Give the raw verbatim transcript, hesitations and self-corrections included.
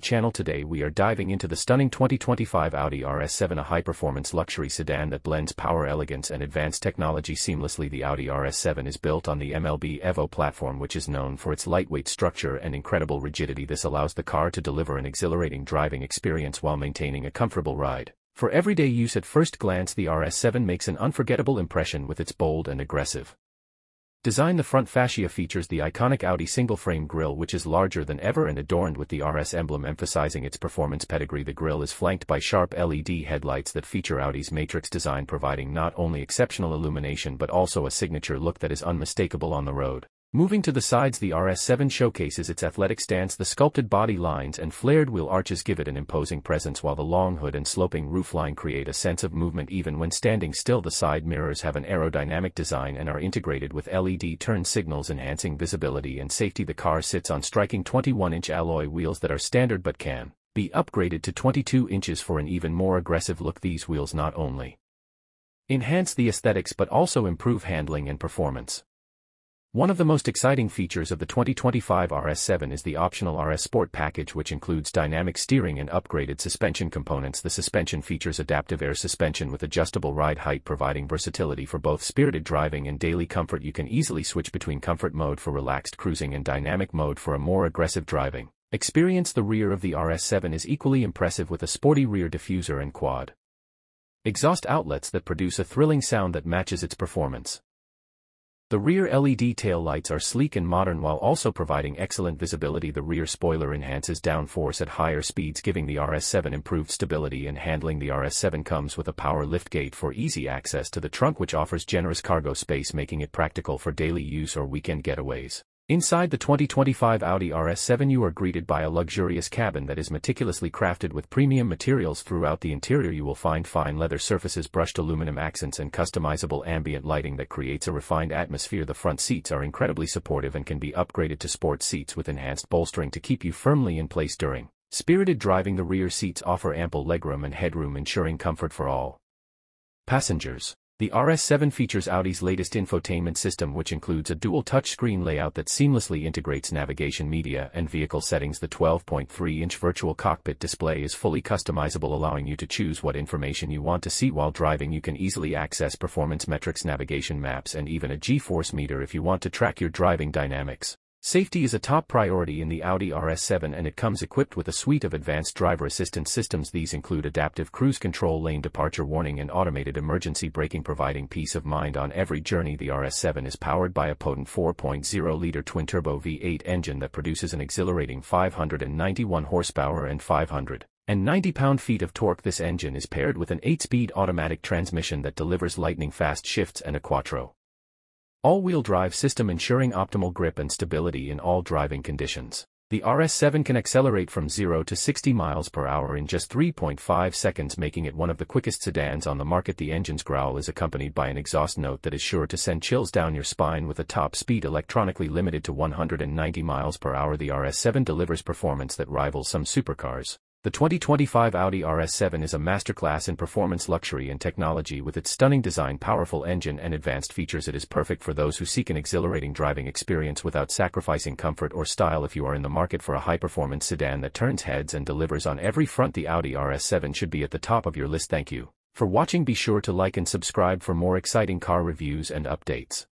our channel today we are diving into the stunning twenty twenty-five Audi R S seven, a high-performance luxury sedan that blends power, elegance and advanced technology seamlessly. The Audi R S seven is built on the M L B Evo platform, which is known for its lightweight structure and incredible rigidity. This allows the car to deliver an exhilarating driving experience while maintaining a comfortable ride. For everyday use, at first glance the R S seven makes an unforgettable impression with its bold and aggressive design. The front fascia features the iconic Audi single-frame grille, which is larger than ever and adorned with the R S emblem, emphasizing its performance pedigree. The grille is flanked by sharp L E D headlights that feature Audi's matrix design, providing not only exceptional illumination but also a signature look that is unmistakable on the road. Moving to the sides, the R S seven showcases its athletic stance. The sculpted body lines and flared wheel arches give it an imposing presence, while the long hood and sloping roofline create a sense of movement even when standing still. The side mirrors have an aerodynamic design and are integrated with L E D turn signals, enhancing visibility and safety. The car sits on striking twenty-one inch alloy wheels that are standard but can be upgraded to twenty-two inches for an even more aggressive look. These wheels not only enhance the aesthetics but also improve handling and performance. One of the most exciting features of the twenty twenty-five R S seven is the optional R S Sport package, which includes dynamic steering and upgraded suspension components. The suspension features adaptive air suspension with adjustable ride height, providing versatility for both spirited driving and daily comfort. You can easily switch between comfort mode for relaxed cruising and dynamic mode for a more aggressive driving experience. The rear of the R S seven is equally impressive, with a sporty rear diffuser and quad exhaust outlets that produce a thrilling sound that matches its performance. The rear L E D taillights are sleek and modern while also providing excellent visibility. The rear spoiler enhances downforce at higher speeds, giving the R S seven improved stability and handling. The R S seven comes with a power liftgate for easy access to the trunk, which offers generous cargo space, making it practical for daily use or weekend getaways. Inside the twenty twenty-five Audi R S seven, you are greeted by a luxurious cabin that is meticulously crafted with premium materials. Throughout the interior you will find fine leather surfaces, brushed aluminum accents and customizable ambient lighting that creates a refined atmosphere. The front seats are incredibly supportive and can be upgraded to sport seats with enhanced bolstering to keep you firmly in place during spirited driving. The rear seats offer ample legroom and headroom, ensuring comfort for all passengers. The R S seven features Audi's latest infotainment system, which includes a dual touchscreen layout that seamlessly integrates navigation, media and vehicle settings. The twelve point three inch virtual cockpit display is fully customizable, allowing you to choose what information you want to see while driving. You can easily access performance metrics, navigation maps and even a G-force meter if you want to track your driving dynamics. Safety is a top priority in the Audi R S seven, and it comes equipped with a suite of advanced driver assistance systems. These include adaptive cruise control, lane departure warning and automated emergency braking, providing peace of mind on every journey. The R S seven is powered by a potent four point oh liter twin-turbo V eight engine that produces an exhilarating five hundred ninety-one horsepower and five hundred ninety pound-feet of torque. This engine is paired with an eight-speed automatic transmission that delivers lightning-fast shifts and a quattro all-wheel drive system, ensuring optimal grip and stability in all driving conditions. The R S seven can accelerate from zero to sixty miles per hour in just three point five seconds, making it one of the quickest sedans on the market. The engine's growl is accompanied by an exhaust note that is sure to send chills down your spine. With a top speed electronically limited to one hundred ninety miles per hour, the R S seven delivers performance that rivals some supercars. The twenty twenty-five Audi R S seven is a masterclass in performance, luxury and technology. With its stunning design, powerful engine and advanced features, it is perfect for those who seek an exhilarating driving experience without sacrificing comfort or style. If you are in the market for a high-performance sedan that turns heads and delivers on every front, the Audi R S seven should be at the top of your list. Thank you for watching. Be sure to like and subscribe for more exciting car reviews and updates.